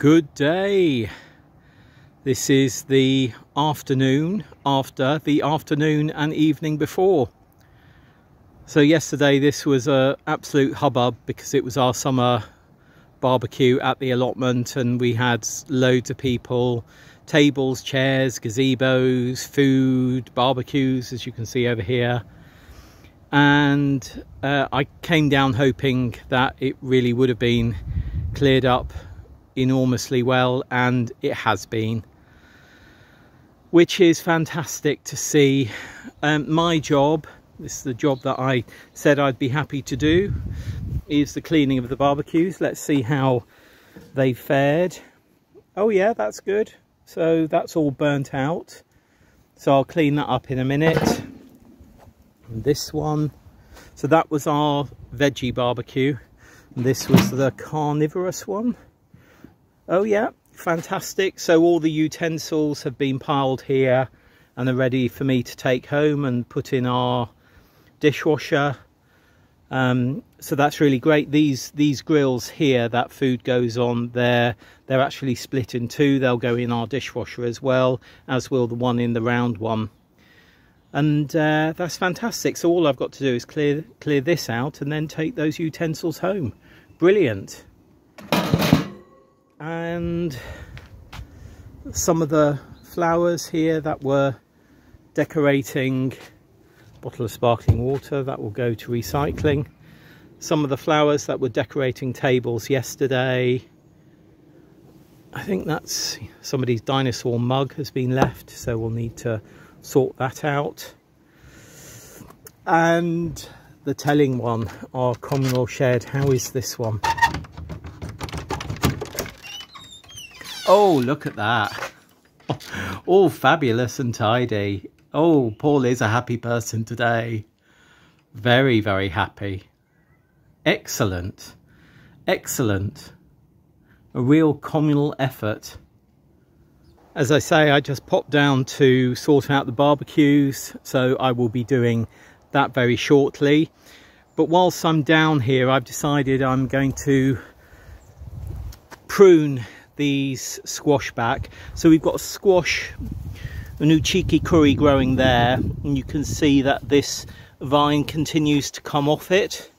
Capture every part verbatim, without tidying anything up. Good day. This is the afternoon after the afternoon and evening before. So yesterday this was a absolute hubbub because it was our summer barbecue at the allotment and we had loads of people, tables, chairs, gazebos, food, barbecues as you can see over here. And uh, I came down hoping that it really would have been cleared up enormously well, and it has been, which is fantastic to see. Um, my job, this is the job that I said I'd be happy to do, is the cleaning of the barbecues. Let's see how they fared. Oh yeah, that's good. So that's all burnt out, so I'll clean that up in a minute. And this one, so that was our veggie barbecue, and this was the carnivorous one. Oh yeah, fantastic. So all the utensils have been piled here and are ready for me to take home and put in our dishwasher. Um, so that's really great. These these grills here, that food goes on there, they're actually split in two. They'll go in our dishwasher as well, as will the one in the round one. And uh, that's fantastic. So all I've got to do is clear, clear this out and then take those utensils home. Brilliant. And some of the flowers here that were decorating, bottle of sparkling water that will go to recycling, some of the flowers that were decorating tables yesterday. I think that's somebody's dinosaur mug has been left, so we'll need to sort that out. And the telling one, our communal shed, how is this one? Oh, look at that. All fabulous and tidy. Oh, Paul is a happy person today. Very, very happy. Excellent. Excellent. A real communal effort. As I say, I just popped down to sort out the barbecues, so I will be doing that very shortly. But whilst I'm down here, I've decided I'm going to prune these squash back. So we've got a squash, an Uchiki Curry growing there, and you can see that this vine continues to come off it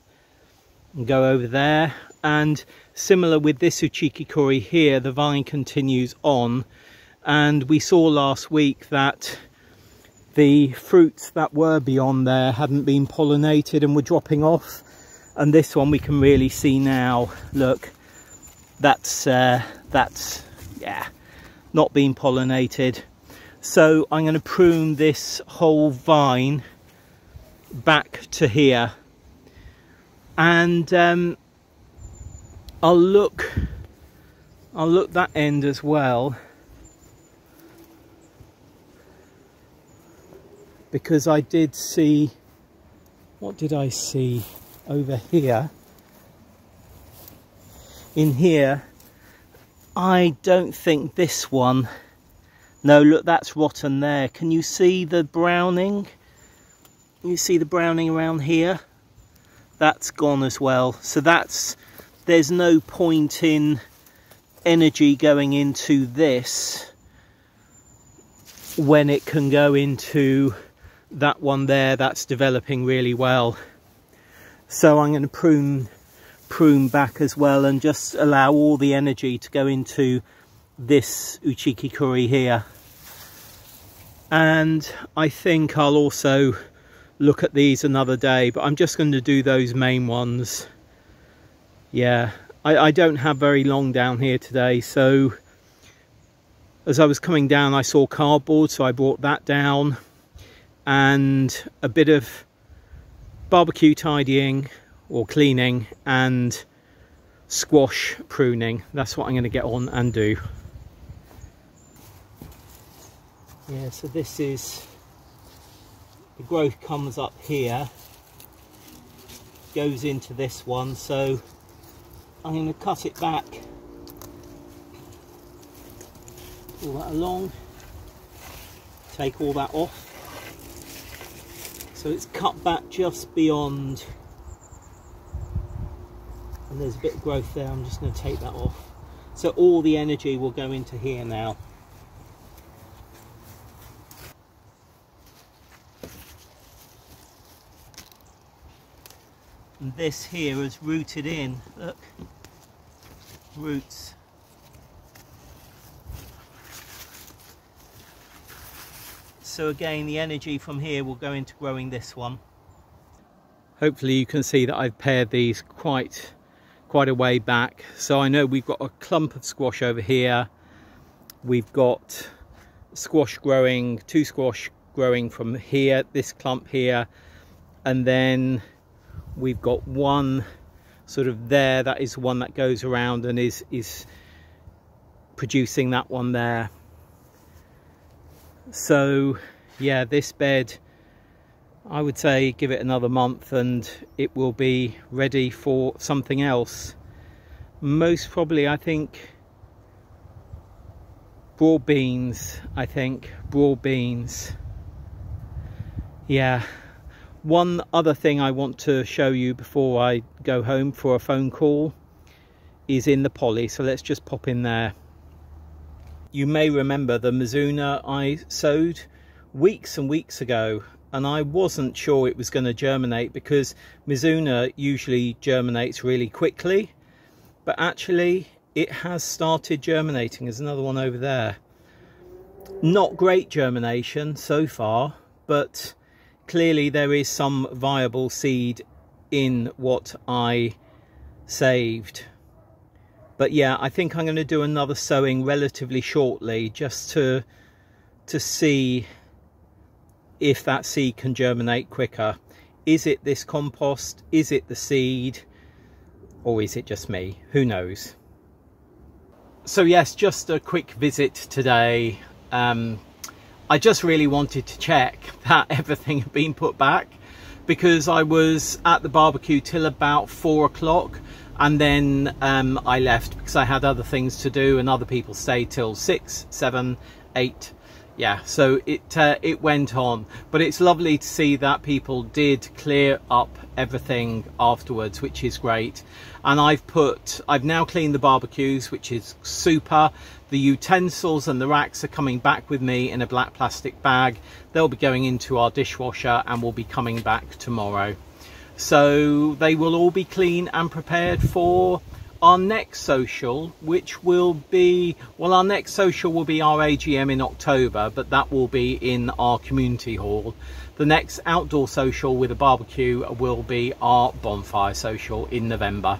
and go over there, and similar with this Uchiki Curry here, the vine continues on. And we saw last week that the fruits that were beyond there hadn't been pollinated and were dropping off, and this one we can really see now, look. That's, uh, that's, yeah, not being pollinated. So I'm going to prune this whole vine back to here. And um, I'll look, I'll look that end as well, because I did see, what did I see over here? In here, I don't think this one, no look, that's rotten there. Can you see the browning? You see the browning around here? That's gone as well. So that's, there's no point in energy going into this when it can go into that one there that's developing really well. So I'm going to prune prune back as well and just allow all the energy to go into this Uchiki Curry here. And I think I'll also look at these another day, but I'm just going to do those main ones. Yeah, I, I don't have very long down here today, so as I was coming down I saw cardboard, so I brought that down, and a bit of barbecue tidying or cleaning and squash pruning. That's what I'm going to get on and do. Yeah, so this is, the growth comes up here, goes into this one, so I'm going to cut it back, pull that along, take all that off. So it's cut back just beyond, and there's a bit of growth there. I'm just going to take that off. So all the energy will go into here now. And this here is rooted in, look, roots. So again, the energy from here will go into growing this one. Hopefully you can see that I've paired these quite, quite a way back. So I know we've got a clump of squash over here. We've got squash growing, two squash growing from here, this clump here. And then we've got one sort of there, that is one that goes around and is, is producing that one there. So yeah, this bed, I would say give it another month and it will be ready for something else. Most probably, I think, broad beans, I think, broad beans. Yeah. One other thing I want to show you before I go home for a phone call is in the poly. So let's just pop in there. You may remember the mizuna I sowed weeks and weeks ago, and I wasn't sure it was going to germinate because mizuna usually germinates really quickly, but actually it has started germinating. There's another one over there. Not great germination so far, but clearly there is some viable seed in what I saved. But yeah, I think I'm going to do another sowing relatively shortly just to to see if that seed can germinate quicker. Is it this compost? Is it the seed? Or is it just me? Who knows? So yes, just a quick visit today. Um, I just really wanted to check that everything had been put back because I was at the barbecue till about four o'clock. And then um, I left because I had other things to do, and other people stayed till six, seven, eight. Yeah, so it uh, it went on. But it's lovely to see that people did clear up everything afterwards, which is great. And I've put, I've now cleaned the barbecues, which is super. The utensils and the racks are coming back with me in a black plastic bag. They'll be going into our dishwasher and will be coming back tomorrow. So they will all be clean and prepared for our next social, which will be, well, our next social will be our A G M in October, but that will be in our community hall. The next outdoor social with a barbecue will be our bonfire social in November.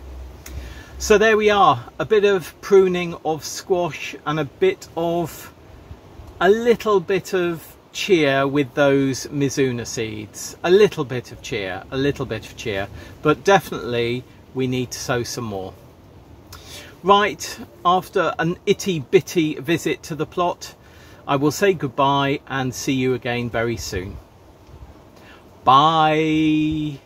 So there we are, a bit of pruning of squash and a bit of, a little bit of cheer with those mizuna seeds, a little bit of cheer, a little bit of cheer, but definitely we need to sow some more. Right, after an itty bitty visit to the plot, I will say goodbye and see you again very soon. Bye.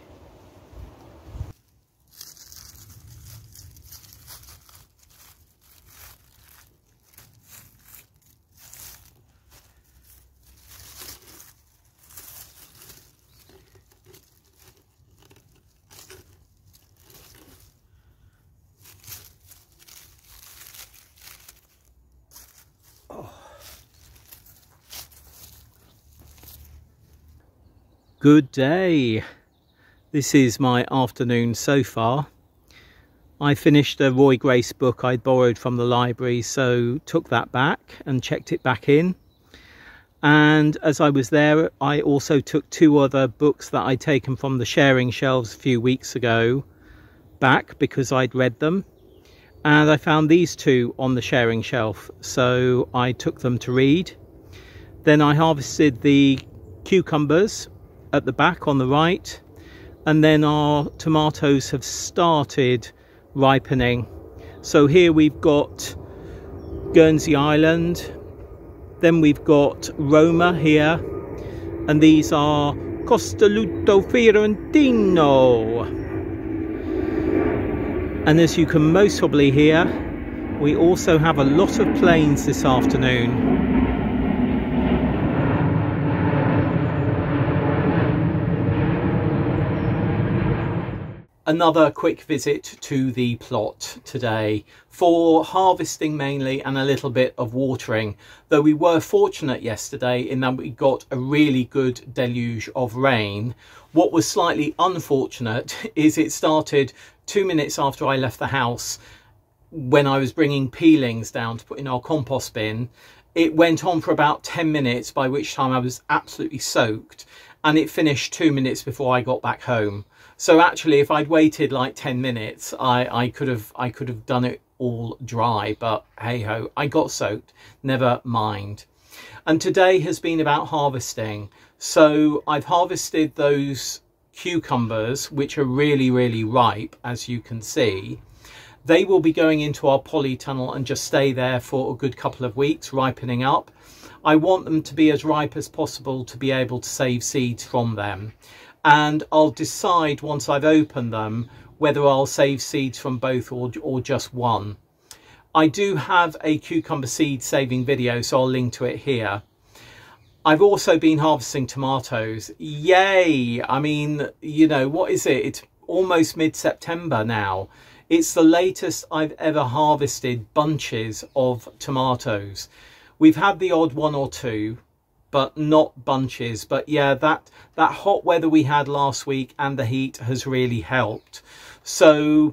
Good day. This is my afternoon so far. I finished a Roy Grace book I borrowed from the library, so took that back and checked it back in. And as I was there, I also took two other books that I'd taken from the sharing shelves a few weeks ago back because I'd read them. And I found these two on the sharing shelf, so I took them to read. Then I harvested the cucumbers at the back on the right, and then our tomatoes have started ripening. So here we've got Guernsey Island, then we've got Roma here, and these are Costoluto Fiorentino. And as you can most probably hear, we also have a lot of planes this afternoon. another quick visit to the plot today for harvesting mainly and a little bit of watering, though we were fortunate yesterday in that we got a really good deluge of rain. What was slightly unfortunate is it started two minutes after I left the house when I was bringing peelings down to put in our compost bin. It went on for about ten minutes, by which time I was absolutely soaked, and it finished two minutes before I got back home. So actually, if I'd waited like ten minutes, I, I could have I could have done it all dry, but hey ho, I got soaked, never mind. And today has been about harvesting. So I've harvested those cucumbers, which are really, really ripe, as you can see. They will be going into our polytunnel and just stay there for a good couple of weeks, ripening up. I want them to be as ripe as possible to be able to save seeds from them. And I'll decide once I've opened them whether I'll save seeds from both or, or just one. I do have a cucumber seed saving video, so I'll link to it here. I've also been harvesting tomatoes. Yay! I mean, you know, what is it? It's almost mid-September now. It's the latest I've ever harvested bunches of tomatoes. We've had the odd one or two, but not bunches. But yeah, that that hot weather we had last week and the heat has really helped. So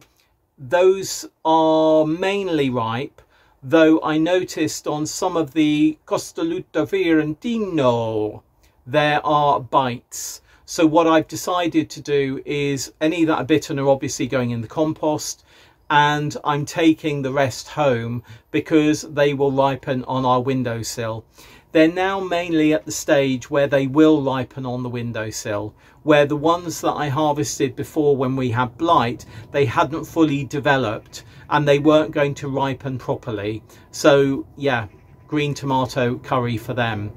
those are mainly ripe, though I noticed on some of the Costoluto Fiorentino there are bites. So what I've decided to do is any that are bitten are obviously going in the compost, and I'm taking the rest home because they will ripen on our windowsill. They're now mainly at the stage where they will ripen on the windowsill, where the ones that I harvested before when we had blight, they hadn't fully developed and they weren't going to ripen properly. So yeah, green tomato curry for them.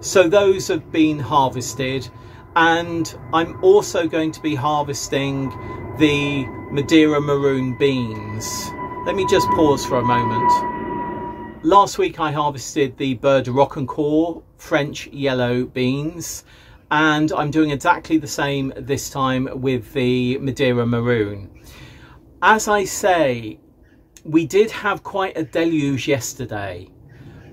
So those have been harvested, and I'm also going to be harvesting the Madeira Maroon beans. Let me just pause for a moment. Last week I harvested the Beurre de Rocquencourt French yellow beans, and I'm doing exactly the same this time with the Madeira Maroon. As I say, we did have quite a deluge yesterday,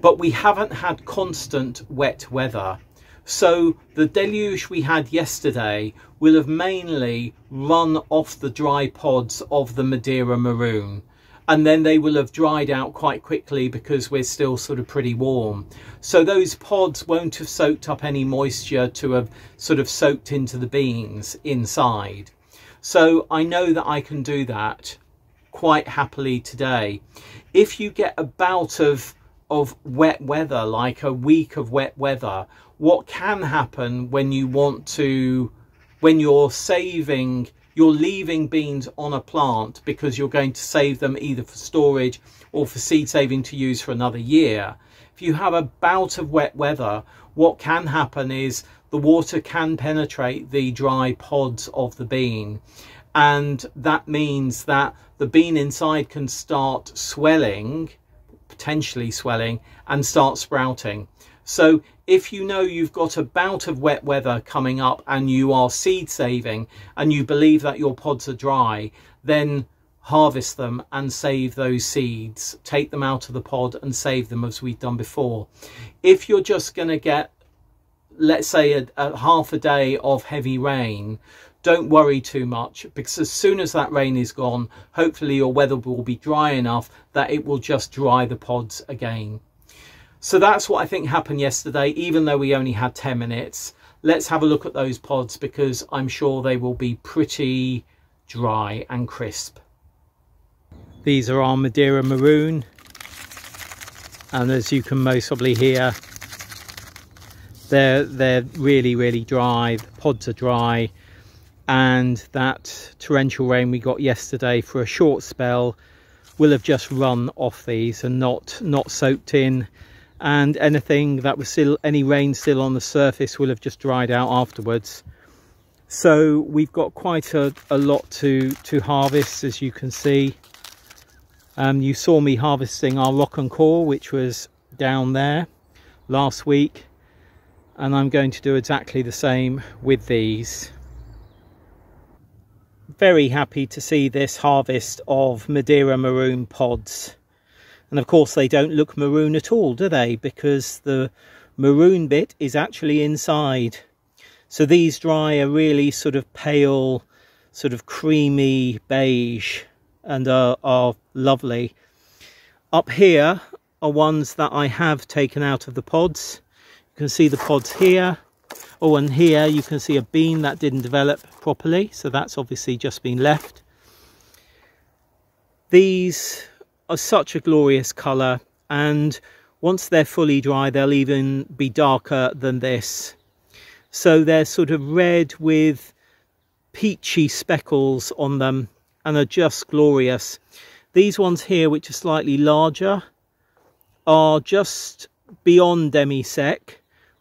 but we haven't had constant wet weather. So the deluge we had yesterday will have mainly run off the dry pods of the Madeira Maroon. And then they will have dried out quite quickly because we're still sort of pretty warm. So those pods won't have soaked up any moisture to have sort of soaked into the beans inside. So I know that I can do that quite happily today. If you get a bout of, of wet weather, like a week of wet weather, what can happen when you want to, when you're saving you're leaving beans on a plant because you're going to save them either for storage or for seed saving to use for another year. If you have a bout of wet weather, what can happen is the water can penetrate the dry pods of the bean. And that means that the bean inside can start swelling, potentially swelling, and start sprouting. So if you know you've got a bout of wet weather coming up and you are seed saving and you believe that your pods are dry, then harvest them and save those seeds. Take them out of the pod and save them as we've done before. If you're just going to get, let's say, a, a half a day of heavy rain, don't worry too much, because as soon as that rain is gone, hopefully your weather will be dry enough that it will just dry the pods again. So that's what I think happened yesterday, even though we only had ten minutes. Let's have a look at those pods because I'm sure they will be pretty dry and crisp. These are our Madeira Maroon. And as you can most probably hear, they're, they're really, really dry. The pods are dry. And that torrential rain we got yesterday for a short spell will have just run off these and not, not soaked in. And anything that was still, any rain still on the surface will have just dried out afterwards. So we've got quite a, a lot to, to harvest, as you can see. Um, you saw me harvesting our Rocquencourt, which was down there last week. And I'm going to do exactly the same with these. very happy to see this harvest of Madeira Maroon pods. And of course they don't look maroon at all, do they? Because the maroon bit is actually inside. So these dry are really sort of pale, sort of creamy beige, and are, are lovely. Up here are ones that I have taken out of the pods. You can see the pods here. Oh, and here you can see a bean that didn't develop properly, so that's obviously just been left. These are such a glorious colour, and once they're fully dry they'll even be darker than this. So they're sort of red with peachy speckles on them and are just glorious. These ones here, which are slightly larger, are just beyond demi-sec,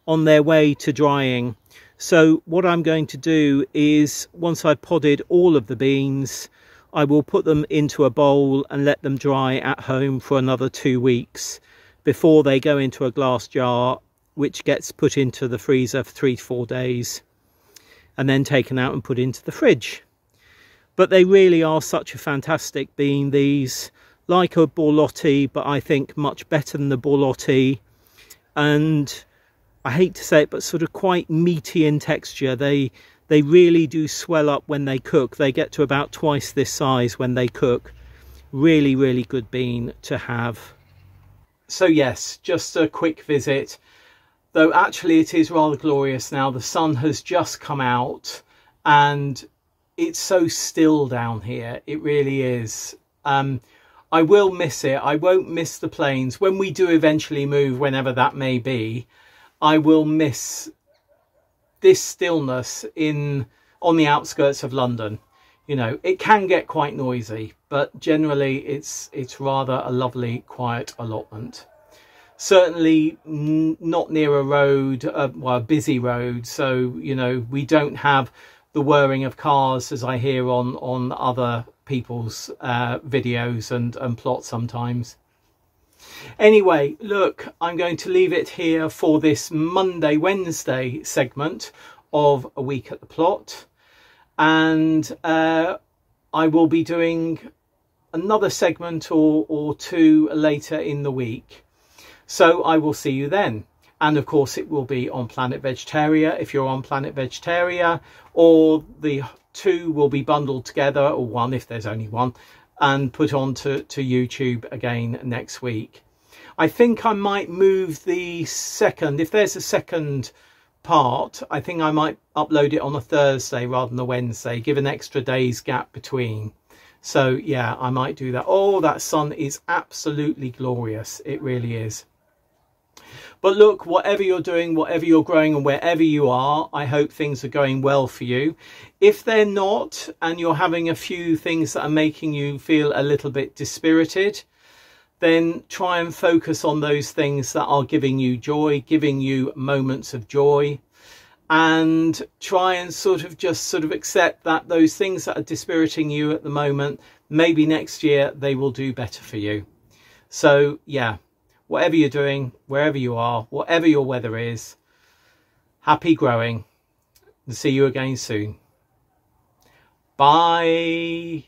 on their way to drying. So what I'm going to do is, once I've podded all of the beans, I will put them into a bowl and let them dry at home for another two weeks before they go into a glass jar, which gets put into the freezer for three to four days and then taken out and put into the fridge. But they really are such a fantastic bean, these, like a Borlotti, but I think much better than the Borlotti, and I hate to say it, but sort of quite meaty in texture. They they really do swell up when they cook. They get to about twice this size when they cook. Really, really good bean to have. So yes, just a quick visit. Though actually it is rather glorious now. The sun has just come out and it's so still down here. It really is. Um, I will miss it. I won't miss the plains. When we do eventually move, whenever that may be, I will miss this stillness in on the outskirts of London. You know, it can get quite noisy, but generally it's it's rather a lovely quiet allotment. Certainly not near a road, uh, well, a busy road, so you know, we don't have the whirring of cars as I hear on on other people's uh, videos and and plots sometimes. Anyway, look, I'm going to leave it here for this Monday, Wednesday segment of A Week at the Plot. And uh, I will be doing another segment or, or two later in the week. So I will see you then. And of course, it will be on Planet Vegetaria if you're on Planet Vegetaria, or the two will be bundled together, or one if there's only one, and put on to, to YouTube again next week. I think I might move the second, if there's a second part, I think I might upload it on a Thursday rather than a Wednesday, give an extra day's gap between. So yeah, I might do that. Oh, that sun is absolutely glorious. It really is. But look, whatever you're doing, whatever you're growing and wherever you are, I hope things are going well for you. If they're not, and you're having a few things that are making you feel a little bit dispirited, then try and focus on those things that are giving you joy, giving you moments of joy, and try and sort of just sort of accept that those things that are dispiriting you at the moment, maybe next year they will do better for you. So yeah. Whatever you're doing, wherever you are, whatever your weather is, happy growing, and see you again soon. Bye.